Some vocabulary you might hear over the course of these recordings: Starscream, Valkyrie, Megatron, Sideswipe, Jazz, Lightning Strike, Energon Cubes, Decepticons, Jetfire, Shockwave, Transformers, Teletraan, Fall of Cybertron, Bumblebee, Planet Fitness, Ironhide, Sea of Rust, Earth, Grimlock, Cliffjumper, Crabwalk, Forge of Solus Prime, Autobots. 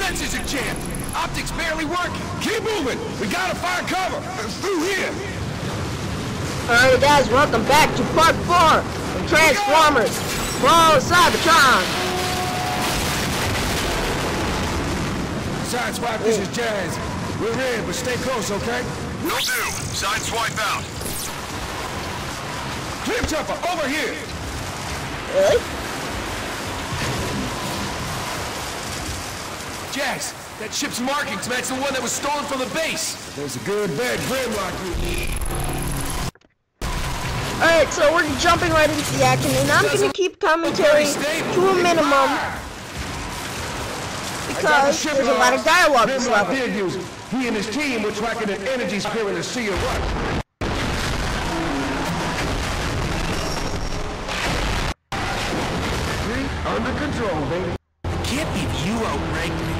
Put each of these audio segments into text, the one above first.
sensors are jammed. Optics barely working. Keep moving. We gotta find cover. Through here. Alright guys, welcome back to part 4 of Transformers. Fall of Cybertron. Sideswipe, this is Jazz. We're in, but stay close, okay? Will do. Sideswipe out. Cliffjumper, over here. Really? Jazz, that ship's markings match the one that was stolen from the base. There's a good bad Grimlock you need. Alright, so we're jumping right into the action, and I'm going to keep commentary to a minimum because there's a lot of dialogue this level. He and his team were tracking an energy spirit in the Sea of Rust. Under control, baby. It can't be you outranked me.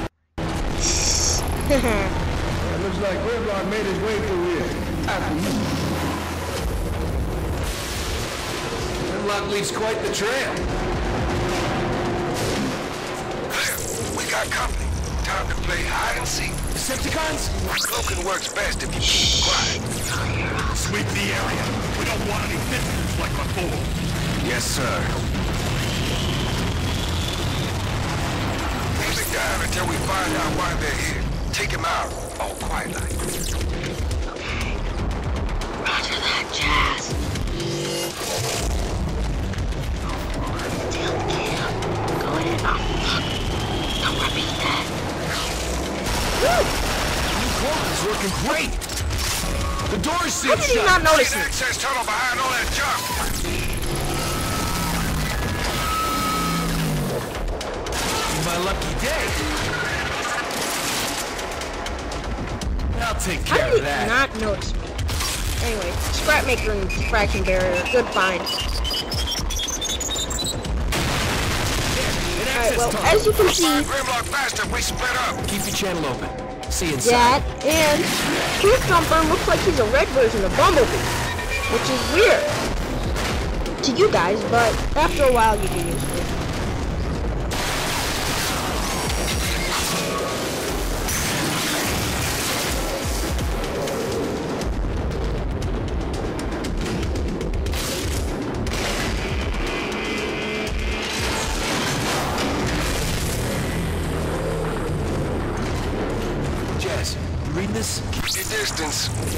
It looks like Grimlock made his way through here. After you. Grimlock leaves quite the trail. Clear. We got company. Time to play hide and seek. Decepticons? Cloaking works best if you keep quiet. Sweep the area. We don't want any visitors like before. Yes, sir. Down until we find out why they're here. Take him out, all quiet like. Okay. Roger that, Jazz. Still can't. Go in. Oh, fuck. Don't repeat that. Woo! New corner's working great. The door's sealed. How did he not notice it? Access tunnel behind all that junk. My lucky day. I'll take care of that. I did not notice me. Anyway, scrap maker and fraction barrier. Good find. Alright, well, as you can see, we split up. Keep your channel open. See you inside. That, and Cliffjumper looks like he's a red version of Bumblebee, which is weird to you guys, but after a while you get used to it.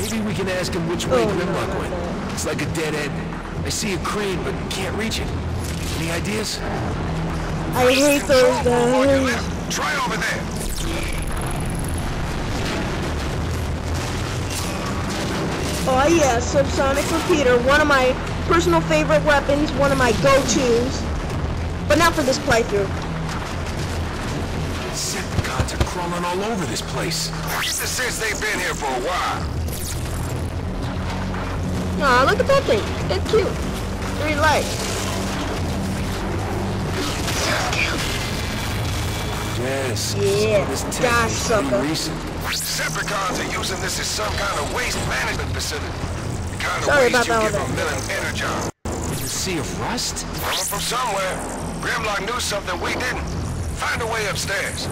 Maybe we can ask him which way Grimlock went. It's like a dead end. I see a crane, but can't reach it. Any ideas? I hate those guys. Try over there. Oh yeah, subsonic repeater. One of my personal favorite weapons. One of my go-tos. But not for this playthrough. Decepticons are crawling all over this place. This is they've been here for a while. Aw, look at that thing. It's cute. Three lights. Yes. Yeah. Die, sucker. Decepticons are using this as some kind of waste management facility. The kind Sorry of waste about you give a million energon. The Sea of Rust? Coming from somewhere. Grimlock knew something we didn't. Find a way upstairs.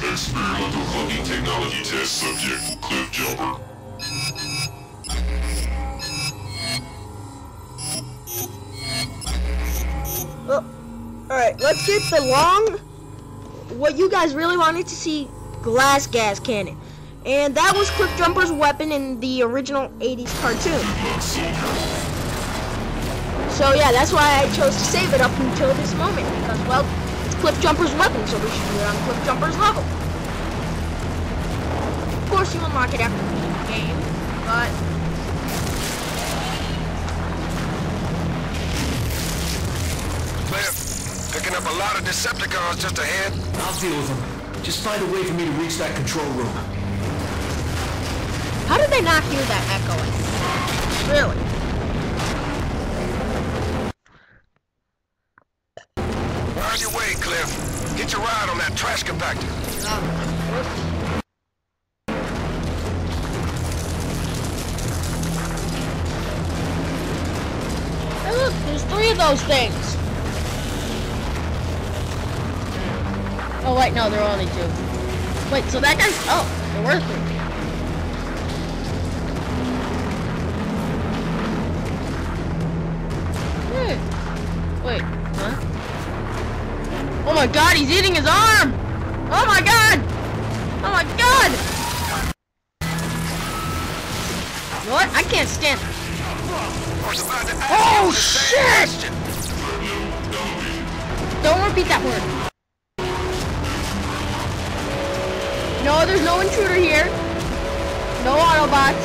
Experimental cloaking technology test subject, Cliffjumper. Oh, alright, let's get the long, what you guys really wanted to see, glass gas cannon. And that was Cliffjumper's weapon in the original 80s cartoon. So yeah, that's why I chose to save it up until this moment, because, well, Cliffjumper's weapon, so we should do it on Cliffjumper's level. Of course, you unlock it after the game, but Cliff, picking up a lot of Decepticons just ahead. I'll deal with them. Just find a way for me to reach that control room. How did they not hear that echoing? Really? On your way, Cliff. Get your ride on that trash compactor. Hey, look, there's 3 of those things. Oh wait, no, there were only two. Wait, so that guy's... Oh, there were three. Wait, huh? Oh my god, he's eating his arm! Oh my god! Oh my god! What? I can't stand... Oh shit! Don't repeat that word. No, there's no intruder here. No Autobots.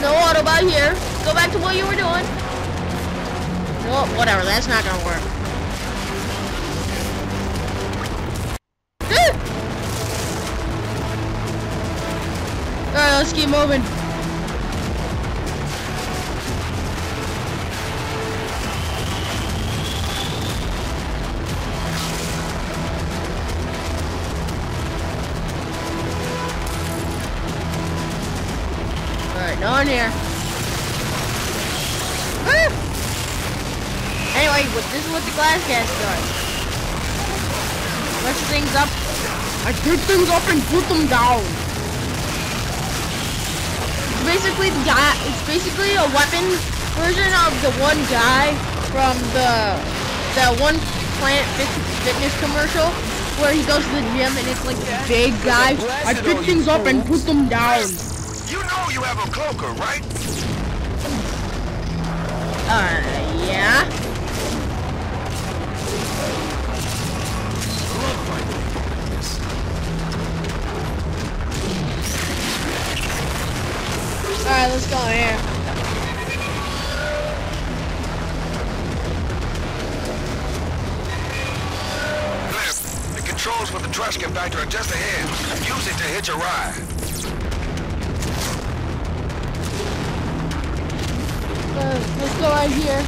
No Autobot here. Go back to what you were doing. No, whatever. That's not gonna work. All right, let's keep moving. No one here. Ah! Anyway, this is what the glass gas does. Push things up. I pick things up and put them down. It's basically the guy. It's basically a weapon version of the one guy from the one Planet Fitness commercial where he goes to the gym and it's like a big guy. I pick things up and put them down. You know you have a cloaker, right? Yeah. I love fighting people like this. Alright, let's go in here. Cliff, the controls for the trash compactor are just ahead. Use it to hitch a ride. Let's go right here.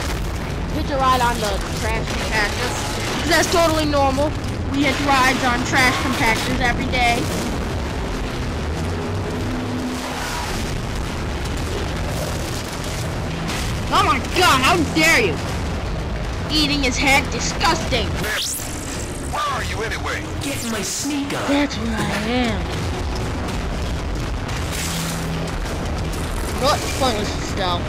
Hitch a ride on the trash compactors. That's totally normal. We hitch rides on trash compactors every day. Oh my god, how dare you! Eating his head, disgusting! Where are you anyway? Getting my sneak on. That's where I am. What fun is this though?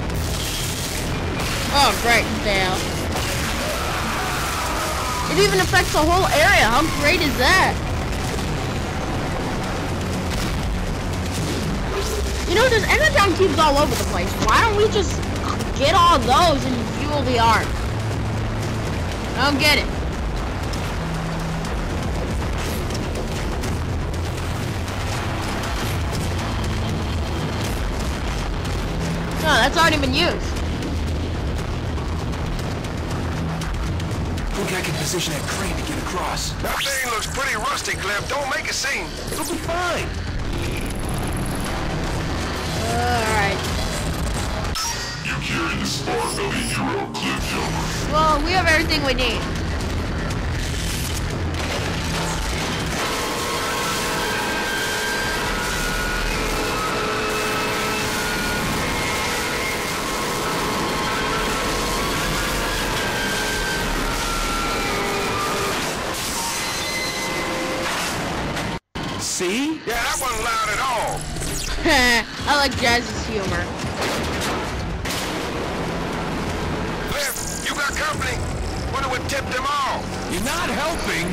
Oh, great, damn. It even affects the whole area. How great is that? You know, there's Energon Cubes all over the place. Why don't we just get all those and fuel the Ark? I don't get it. No, that's already been used. I think I can position that crane to get across. That thing looks pretty rusty, Cliff. Don't make a scene. It'll be fine. Alright. You carry the spark of a hero, Cliffjumper. Well, we have everything we need. See? Yeah, that wasn't loud at all. I like Jazz's humor. Cliff, you got company. Wonder what tipped them all. You're not helping.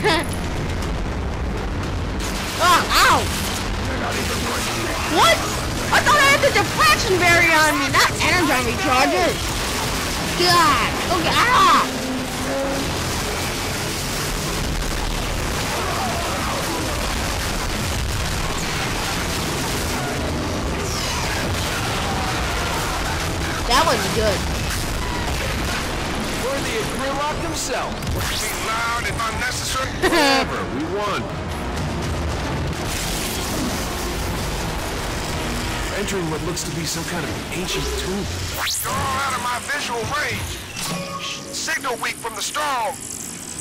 Ow! They're not even working. What? I thought I had the deflection barrier on me, not energon recharges. God. Okay. Ah. That was good. Worthy of Grimlock himself. Being loud and unnecessary. Whatever, we won. We're entering what looks to be some kind of ancient tomb. You're all out of my visual range. Signal weak from the storm.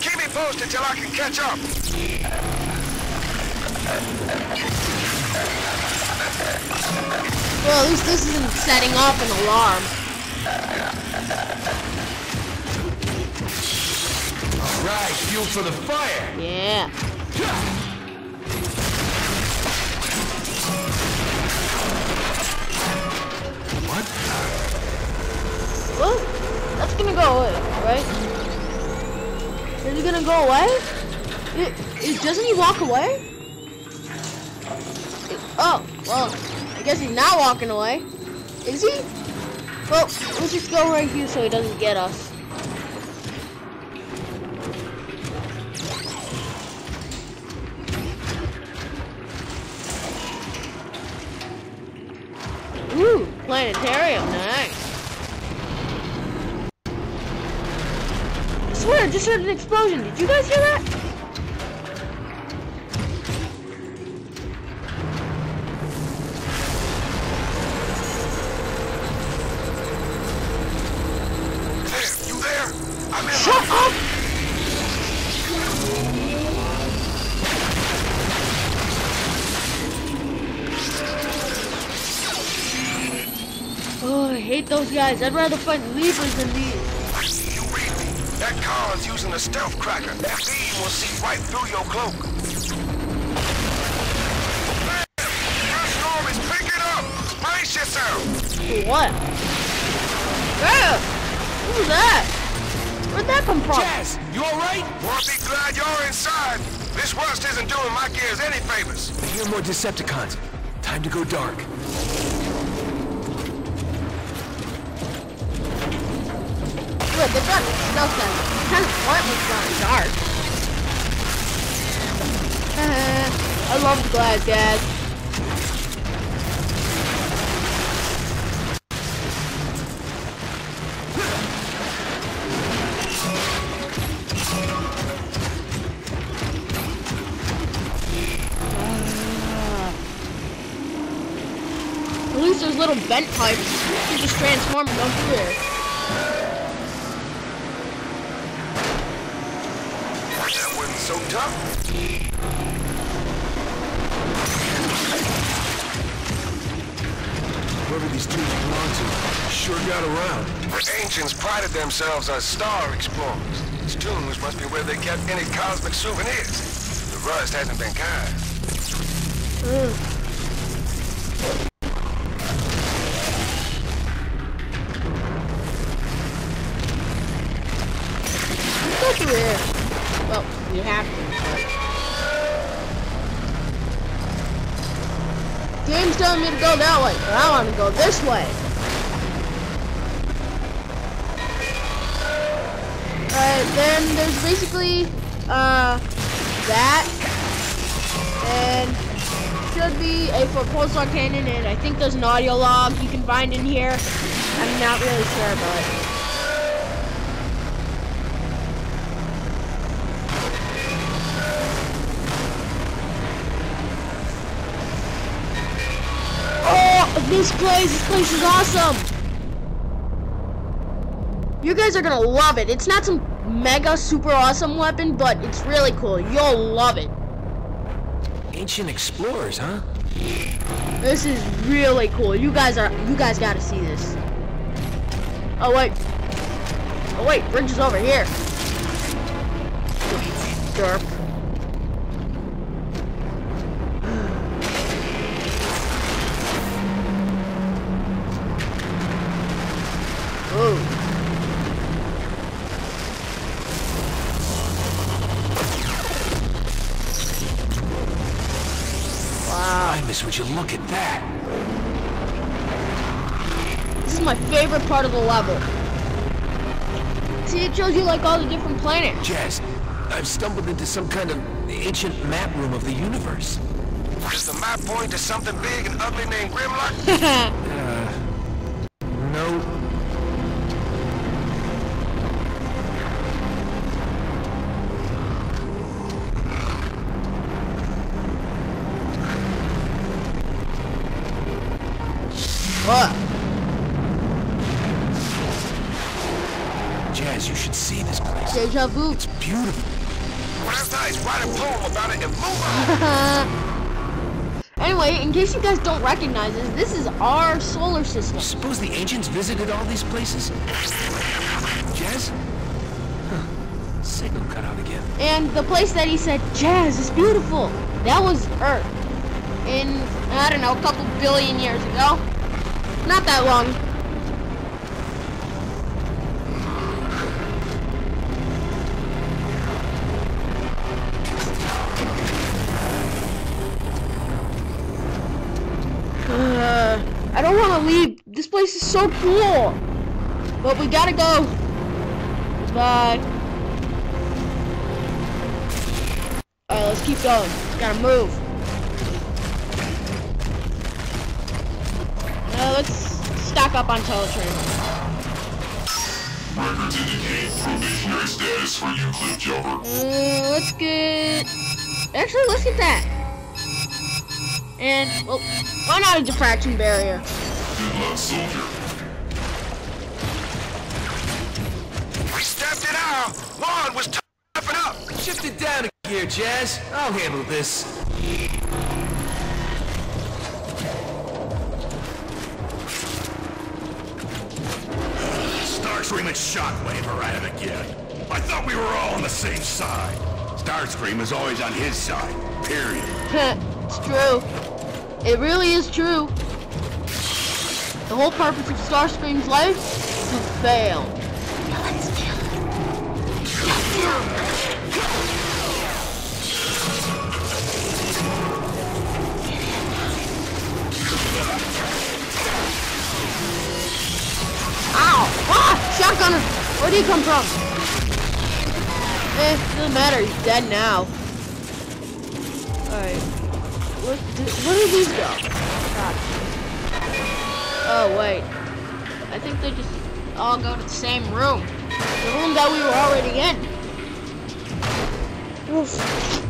Keep me posted till I can catch up. Well, at least this isn't setting off an alarm. All right, fuel for the fire. Yeah. What? Well, that's gonna go away, right? Is it gonna go away? Doesn't he walk away? Oh, well, I guess he's not walking away. Is he? Well, let's just go right here so he doesn't get us. Ooh, planetarium, nice. I swear, I just heard an explosion. Did you guys hear that? Those guys, I'd rather fight Leapers than these. You read me? That car is using a stealth cracker. That beam will see right through your cloak. Man, your storm is picking up. Brace yourself. What? Yeah. Who was that? Where'd that come from? Jazz, you alright? Won't be glad you're inside. This rust isn't doing my gears any favors. I hear more Decepticons. Time to go dark. Look, the gun smells like kind of warm with gone dark. I love the glass, Dad. At least those little vent pipes, you just transform them over here. So tough. Whoever these two belong to sure got around. The ancients prided themselves as star explorers. These tombs must be where they kept any cosmic souvenirs. The rust hasn't been kind. You have to. Game's telling me to go that way, but I want to go this way. Alright, then there's basically, that. And should be a pulse log cannon, and I think there's an audio log you can find in here. I'm not really sure about it. This place is awesome. You guys are gonna love it. It's not some mega super awesome weapon, but it's really cool. You'll love it. Ancient explorers, huh? This is really cool. You guys gotta see this. Oh wait, bridge is over here. Derp. Would you look at that? This is my favorite part of the level. See, it shows you like all the different planets. Jazz, I've stumbled into some kind of ancient map room of the universe. Does the map point to something big and ugly named Grimlock? No. What? Jazz, you should see this place. Deja vu. It's beautiful. Last night's write a poem about it and move on. Anyway, in case you guys don't recognize this, this is our solar system. Suppose the ancients visited all these places? Jazz? Huh. Signal cut out again. And the place that he said, Jazz is beautiful, that was Earth. In, I don't know, a couple billion years ago. Not that long. I don't want to leave. This place is so cool. But we gotta go. Bye. Alright, let's keep going. Gotta move. Let's stock up on Teletraan. We're going to indicate probationary status for you, Cliffjumper. Let's get... Actually, let's get that. And, well, why not a diffraction barrier? Good luck, soldier. Stepped it out! Lawn was topping up! Shift it down a gear, Jazz. I'll handle this. Starscream and Shockwave are at it again. I thought we were all on the same side. Starscream is always on his side, period. It's true. It really is true. The whole purpose of Starscream's life is to fail. Now let's kill him. Ow! Ah! Shotgunner! Where did he come from? Eh, doesn't matter. He's dead now. Alright. Where did these go? God. Oh, wait. I think they just all go to the same room. The room that we were already in. Oof.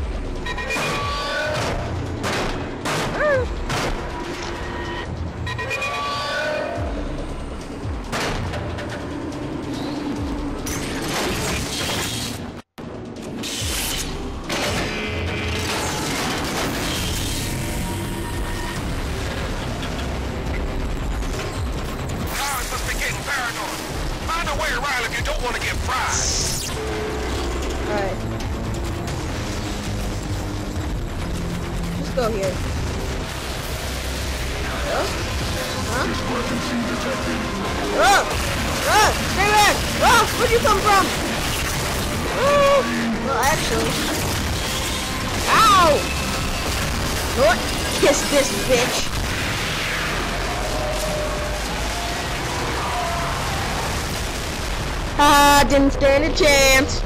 Didn't stand a chance.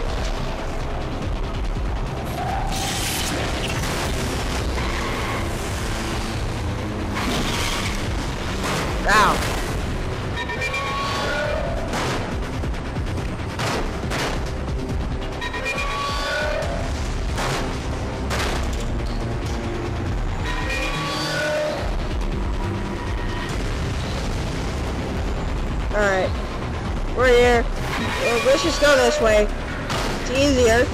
Wow. All right, we're here. Well, let's just go this way. It's easier.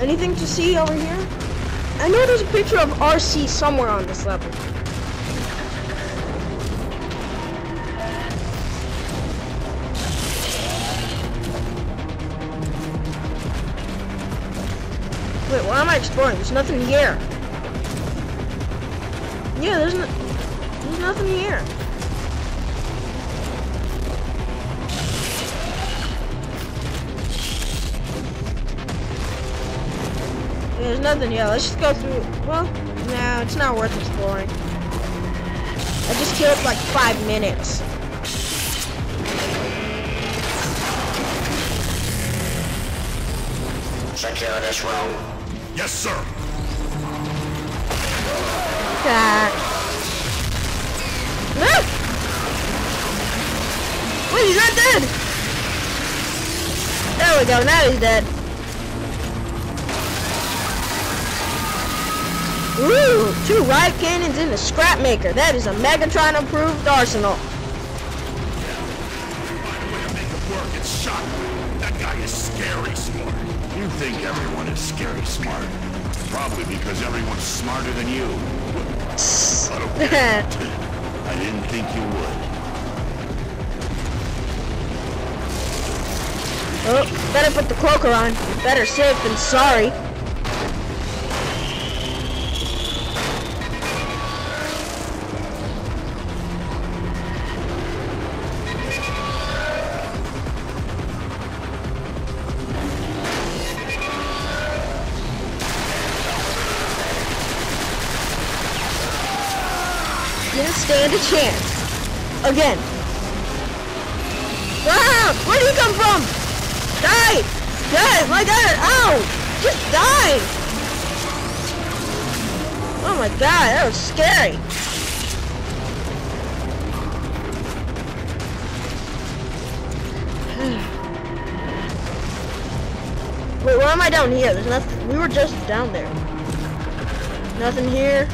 Anything to see over here? I know there's a picture of RC somewhere on this level. Wait, why am I exploring? There's nothing here. Yeah, there's nothing here. There's nothing here. Let's just go through. Well, no, it's not worth exploring. I just killed like 5 minutes. Secure this room. Yes, sir. Ah. Wait, he's not dead. There we go. Now he's dead. Woo! 2 riot cannons in the scrap maker. That is a Megatron approved arsenal. Yeah. Find a way to make it work. It's Shockwave. That guy is scary smart. He You think everyone is scary smart. Probably because everyone's smarter than you. I don't care. I didn't think you would. Oh, better put the cloaker on. Better safe than sorry. Didn't stand a chance. Again. Wow! Where did he come from? Die! Die! My god! Ow! Just die! Oh my god, that was scary! Wait, why am I down here? There's nothing. We were just down there. Nothing here.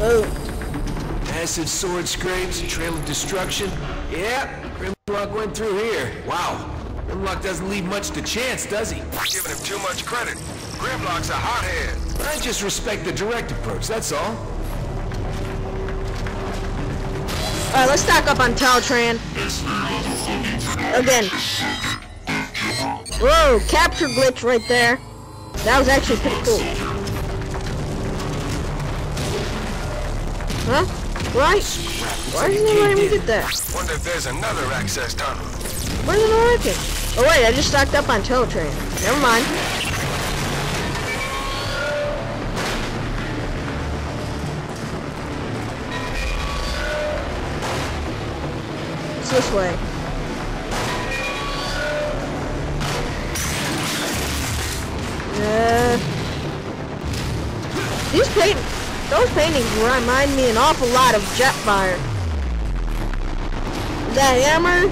Whoa. Massive sword scrapes, trail of destruction. Yeah, Grimlock went through here. Wow. Grimlock doesn't leave much to chance, does he? You're giving him too much credit. Grimlock's a hothead. I just respect the direct approach, that's all. Alright, let's stock up on Teletraan. Again. Whoa, capture glitch right there. That was actually pretty cool. Huh? Right? Why didn't they let me get that? Wonder if there's another access tunnel. Why didn't I like it? Oh wait, I just stocked up on Teletraan. Never mind. It's this way. These paintings. Those paintings remind me an awful lot of Jetfire. That hammer,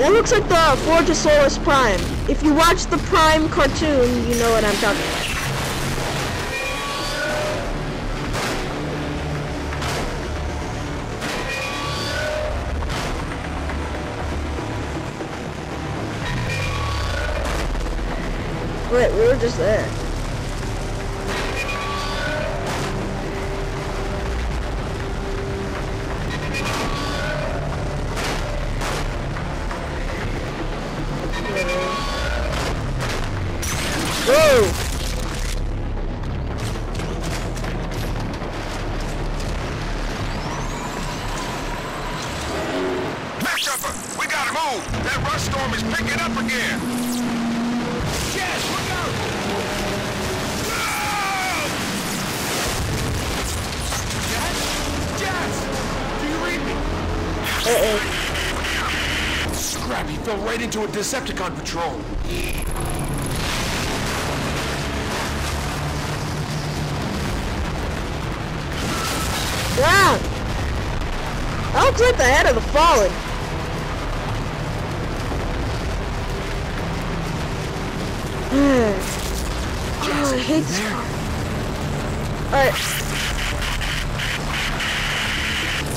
that looks like the Forge of Solus Prime. If you watch the Prime cartoon, you know what I'm talking about. Wait, we were just there. To a Decepticon patrol. Wow! That looks like the head of the Fallen. Oh, I hate this. Alright.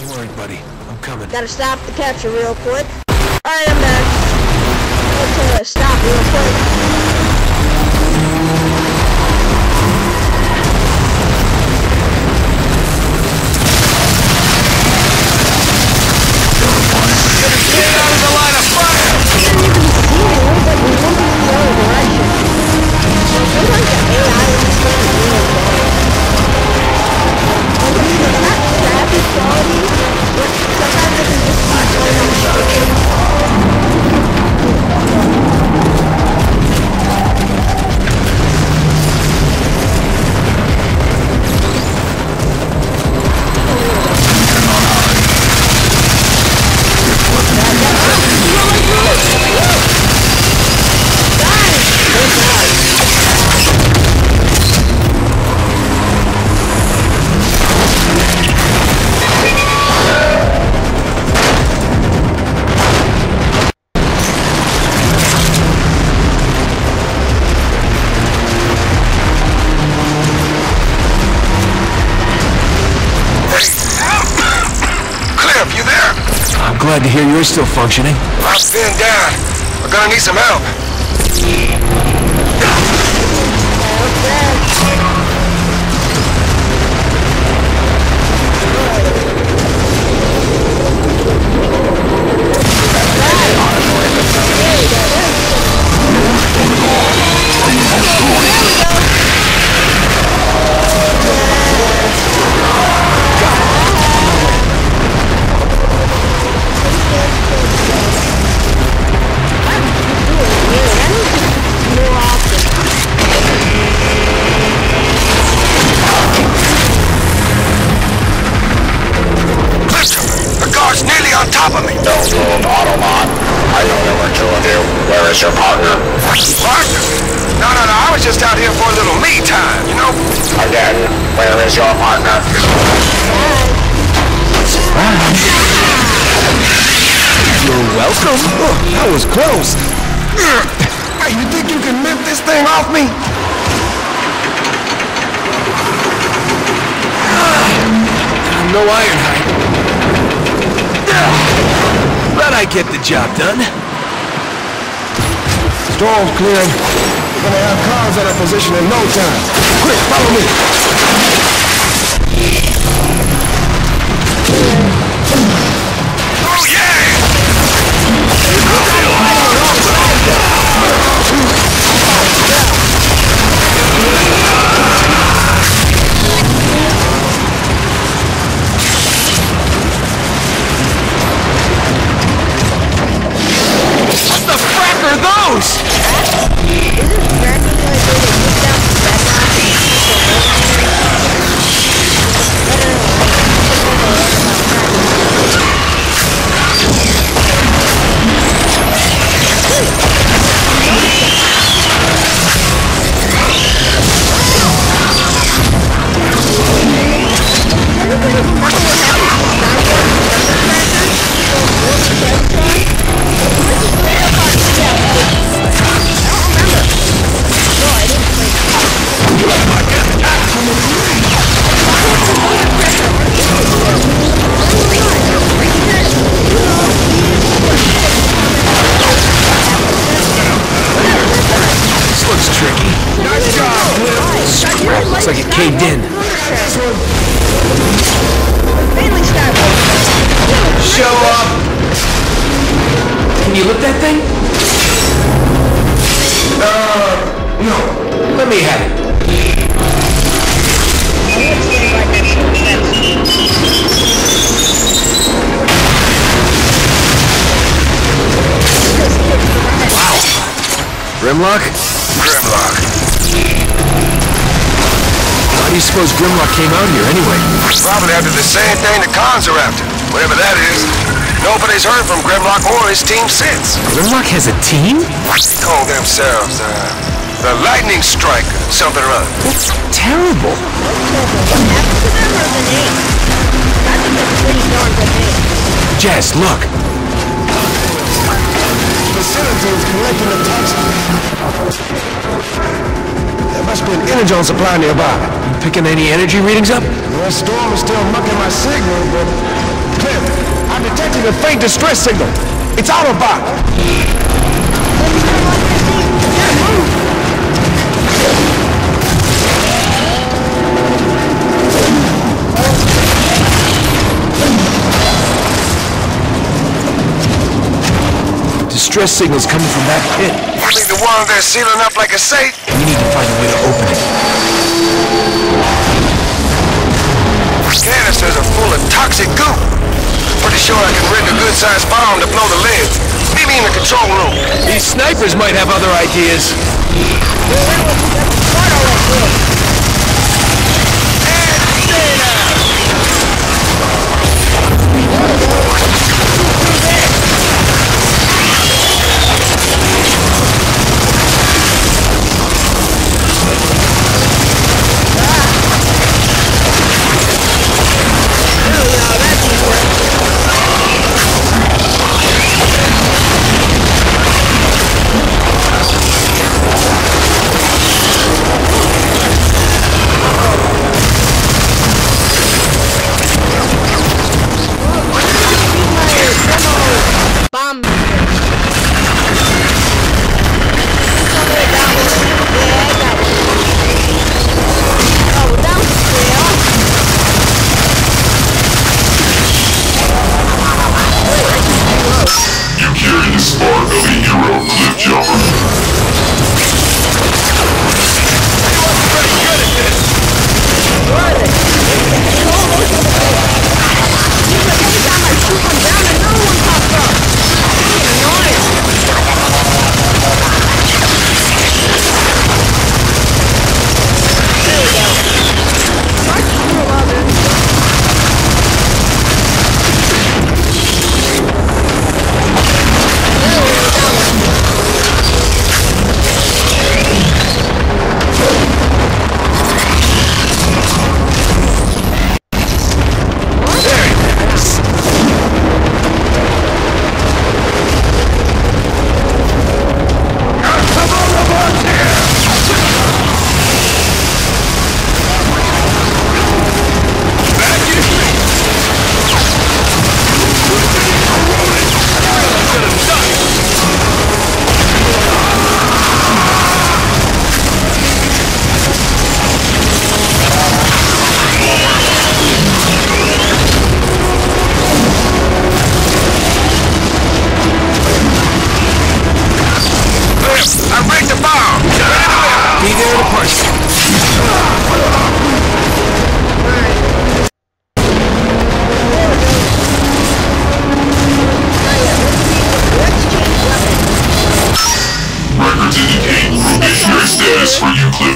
Don't worry, buddy. I'm coming. Gotta stop the capture real quick. I am back. Stop real quick. Get out of the line of fire! I didn't even see it. It was like we went in the other direction. There's like an AI in this thing in the way. Okay, so that graphic quality, sometimes it can just be going on shaking. Glad to hear you're still functioning. I'm pinned down. We're gonna need some help. Your partner? Partner? No, no, no, I was just out here for a little me time, you know? Again, where is your partner? You're welcome. Oh, that was close. You think you can lift this thing off me? I'm no Ironhide. Glad I get the job done. Storm's cleared. We're gonna have cars at our position in no time. Quick, follow me. Oh yeah! What the frick are those? Grimlock. How do you suppose Grimlock came out here anyway? Probably after the same thing the cons are after, whatever that is. Nobody's heard from Grimlock or his team since. Grimlock has a team? They call themselves the Lightning Strike, something or other. That's terrible. Jazz, look. Synergy is collecting the toxin. There must be an Energon supply nearby. You picking any energy readings up? The storm is still mucking my signal, but... Cliff, I'm detecting a faint distress signal. It's Autobot. Distress signals coming from that pit. You think the one they're sealing up like a safe? We need to find a way to open it. Canisters are full of toxic goo. Pretty sure I can rig a good-sized bomb to blow the lid. Meet me in the control room. These snipers might have other ideas.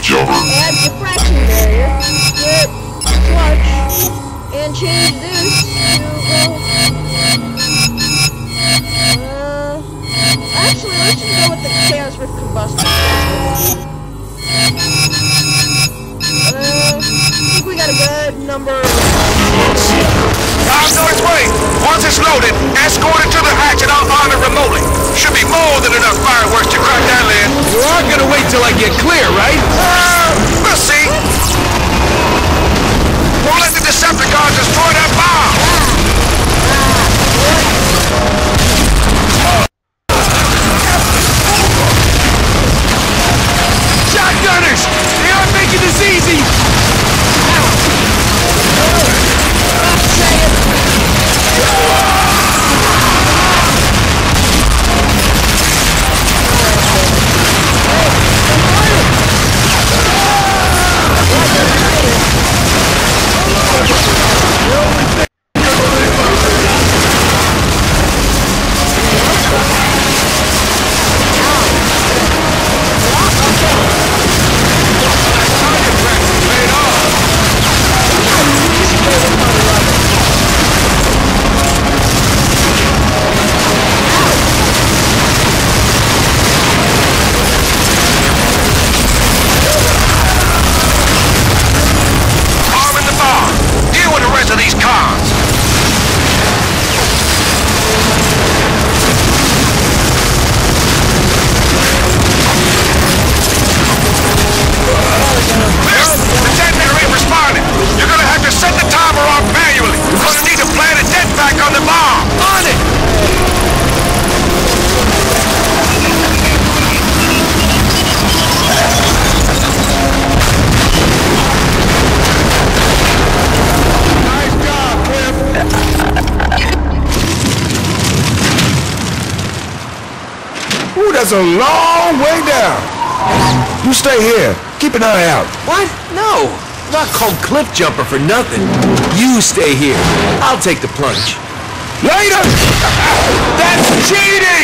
Cliffjumper. Add diffraction barrier, skip, clutch, and change this to, actually, let's just go with the Chaos Rift Combustor. I think we got a good number of... North way! Once it's loaded, escort it to the hatch and I'll arm it remotely. Should be more than enough fireworks to crack that lid. We're all gonna wait till I get clear, right? We'll see. We'll let the Decepticons destroy that bomb! Shotgunners! They aren't making this easy! That's a long way down. You stay here. Keep an eye out. What? No. I'm not called Cliffjumper for nothing. You stay here. I'll take the plunge. Later! That's cheating!